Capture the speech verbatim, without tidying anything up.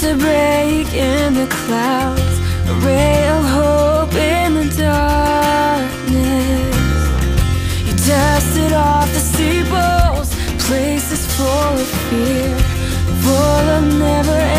It's a break in the clouds, a ray of hope in the darkness. You dusted off the steeples, places full of fear, full of never-ending